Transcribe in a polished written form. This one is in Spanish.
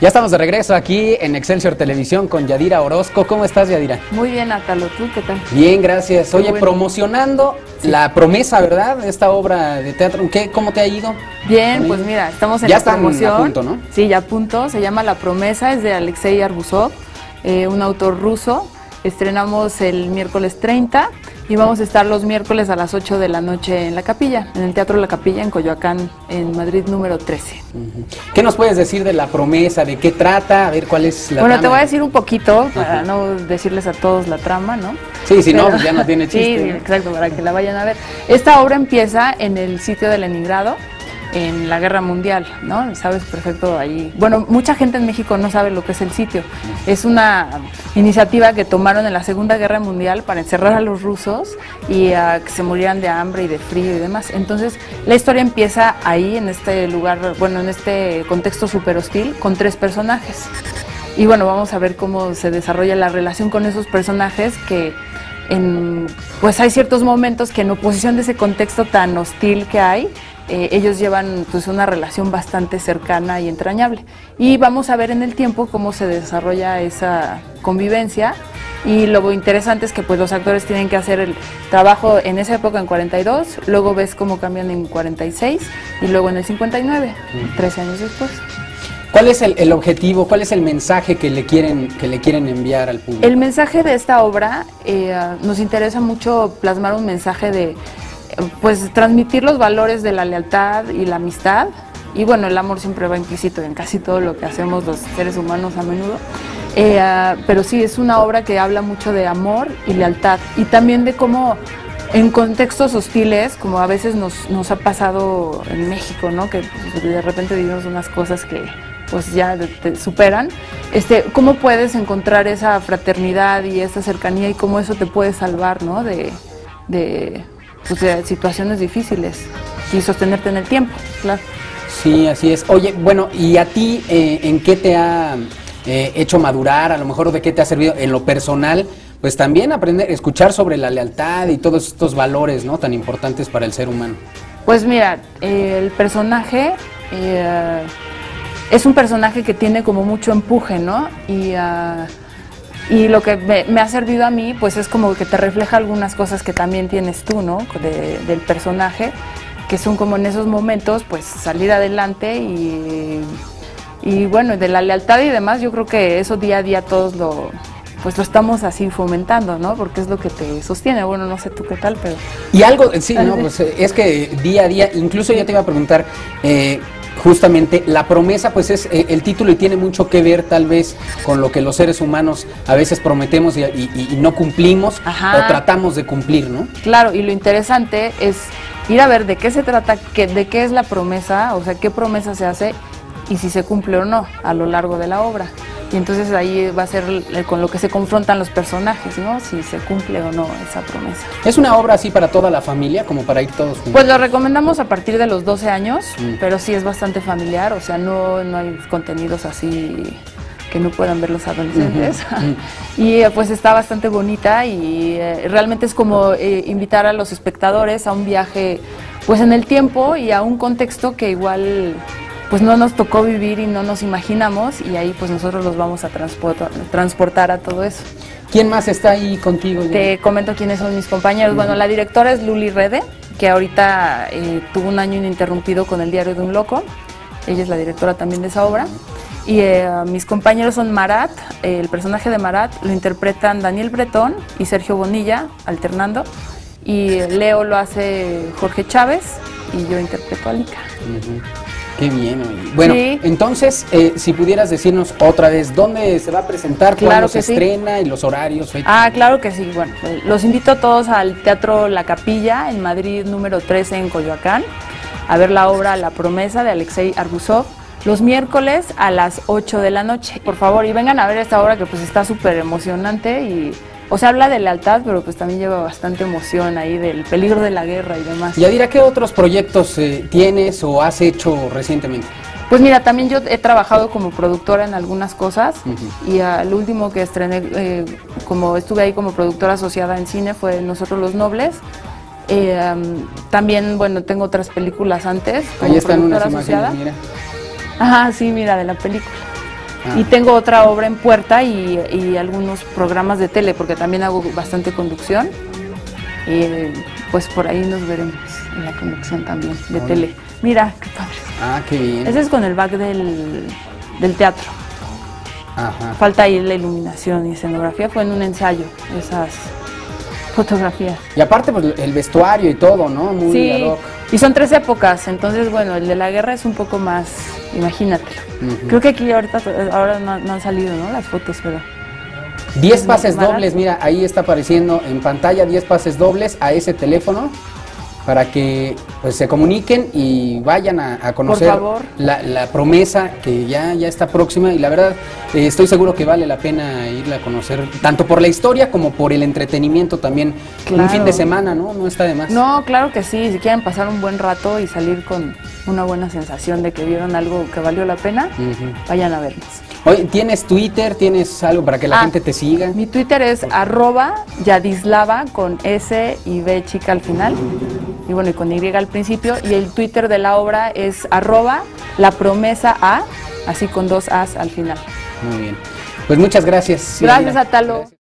Ya estamos de regreso aquí en Excelsior Televisión con Yadira Orozco. ¿Cómo estás, Yadira? Muy bien, Atalo. ¿Tú qué tal? Bien, gracias. Oye, bueno, promocionando La Promesa, ¿verdad? Esta obra de teatro. ¿Qué, cómo te ha ido? Bien, pues mira, estamos en la promoción. Ya están a punto, ¿no? Sí, ya a punto. Se llama La Promesa, es de Alexei Arbusov, un autor ruso. Estrenamos el miércoles 30 y vamos a estar los miércoles a las 8 de la noche en La Capilla, en el Teatro La Capilla, en Coyoacán, en Madrid, número 13. ¿Qué nos puedes decir de La Promesa? ¿De qué trata? A ver, ¿cuál es la trama? Te voy a decir un poquito, para no decirles a todos la trama, ¿no? Sí, si no, ya no tiene chiste. Sí, exacto, para que la vayan a ver. Esta obra empieza en el sitio de Leningrado, en la guerra mundial, ¿no? Sabes perfecto ahí. Bueno, mucha gente en México no sabe lo que es el sitio. Es una iniciativa que tomaron en la Segunda Guerra Mundial para encerrar a los rusos y a que se murieran de hambre y de frío y demás. Entonces, la historia empieza ahí, en este lugar, bueno, en este contexto súper hostil, con 3 personajes. Y bueno, vamos a ver cómo se desarrolla la relación con esos personajes que... pues hay ciertos momentos que en oposición de ese contexto tan hostil que hay, ellos llevan pues una relación bastante cercana y entrañable. Y vamos a ver en el tiempo cómo se desarrolla esa convivencia. Y lo interesante es que pues los actores tienen que hacer el trabajo en esa época en 42, luego ves cómo cambian en 46 y luego en el 59, 13 años después. ¿Cuál es el objetivo, cuál es el mensaje que le quieren enviar al público? El mensaje de esta obra, nos interesa mucho plasmar un mensaje de, pues, transmitir los valores de la lealtad y la amistad. Y bueno, el amor siempre va implícito en casi todo lo que hacemos los seres humanos a menudo. Pero sí, es una obra que habla mucho de amor y lealtad. Y también de cómo... en contextos hostiles, como a veces nos ha pasado en México, ¿no? Que de repente vivimos unas cosas que pues ya te superan. ¿Cómo puedes encontrar esa fraternidad y esa cercanía y cómo eso te puede salvar, ¿no? de situaciones difíciles y sostenerte en el tiempo, claro. Sí, así es. Oye, bueno, ¿y a ti en qué te ha hecho madurar? A lo mejor, ¿de qué te ha servido en lo personal? Pues también aprender, escuchar sobre la lealtad y todos estos valores, ¿no?, tan importantes para el ser humano. Pues mira, el personaje es un personaje que tiene como mucho empuje, ¿no? Y lo que me ha servido a mí, pues es como que te refleja algunas cosas que también tienes tú, ¿no?, del personaje, que son como en esos momentos, pues salir adelante y bueno, de la lealtad y demás. Yo creo que eso día a día todos lo estamos así fomentando, ¿no? Porque es lo que te sostiene. Bueno, no sé tú qué tal, pero... Y algo, sí, no, pues es que día a día, incluso ya te iba a preguntar, justamente, La Promesa, pues es el título y tiene mucho que ver, tal vez, con lo que los seres humanos a veces prometemos y no cumplimos. Ajá. O tratamos de cumplir, ¿no? Claro, y lo interesante es ir a ver de qué se trata, de qué es la promesa, o sea, qué promesa se hace y si se cumple o no a lo largo de la obra. Y entonces ahí va a ser con lo que se confrontan los personajes, ¿no? Si se cumple o no esa promesa. ¿Es una obra así para toda la familia, como para ir todos juntos? Pues lo recomendamos a partir de los 12 años, pero sí es bastante familiar, o sea, no hay contenidos así que no puedan ver los adolescentes. Y pues está bastante bonita y realmente es como invitar a los espectadores a un viaje, pues en el tiempo y a un contexto que igual... pues no nos tocó vivir y no nos imaginamos, y ahí pues nosotros los vamos a transportar a todo eso. ¿Quién más está ahí contigo? Te comento quiénes son mis compañeros. Bueno, la directora es Luli Rede, que ahorita tuvo un año ininterrumpido con el Diario de un Loco. Ella es la directora también de esa obra. Y mis compañeros son Marat, el personaje de Marat lo interpretan Daniel Bretón y Sergio Bonilla, alternando. Y Leo lo hace Jorge Chávez y yo interpreto a Lica. Qué bien. Bueno, sí. Entonces, si pudieras decirnos otra vez dónde se va a presentar, cuándo se estrena y los horarios. Claro que sí. Bueno, los invito a todos al Teatro La Capilla, en Madrid, número 13, en Coyoacán, a ver la obra La Promesa de Alexei Arbusov, los miércoles a las 8 de la noche. Por favor, y vengan a ver esta obra que pues está súper emocionante y... o sea, habla de lealtad, pero pues también lleva bastante emoción ahí del peligro de la guerra y demás. Yadira, ¿qué otros proyectos tienes o has hecho recientemente? Pues mira, también yo he trabajado como productora en algunas cosas. Y al último que estrené, como estuve ahí como productora asociada en cine, fue Nosotros los Nobles. También, bueno, tengo otras películas antes. Ahí están unas imágenes, mira. Ajá, sí, mira, de la película. Y tengo otra obra en puerta y algunos programas de tele, porque también hago bastante conducción. Y pues por ahí nos veremos en la conducción también de tele. Mira, qué padre. Ah, qué bien. Ese es con el back del teatro. Ajá. Falta ahí la iluminación y escenografía. Fue en un ensayo esas fotografías. Y aparte pues el vestuario y todo, ¿no? Muy sí, y son 3 épocas, entonces bueno, el de la guerra es un poco más, imagínatelo. Creo que aquí ahora no han salido, ¿no? Las fotos, pero... 10 pases dobles, mira, ahí está apareciendo en pantalla, 10 pases dobles a ese teléfono, para que pues se comuniquen y vayan a conocer la promesa, que ya está próxima, y la verdad estoy seguro que vale la pena irla a conocer, tanto por la historia como por el entretenimiento también. Claro. Un fin de semana, ¿no? No está de más. No, claro que sí, si quieren pasar un buen rato y salir con una buena sensación de que vieron algo que valió la pena, vayan a vernos. Oye, ¿tienes Twitter? ¿Tienes algo para que la gente te siga? Mi Twitter es @Yadislava con S y B chica al final. Y bueno, y con Y al principio, y el Twitter de la obra es @La Promesa, así con 2 As al final. Muy bien, pues muchas gracias. Gracias, Atalo.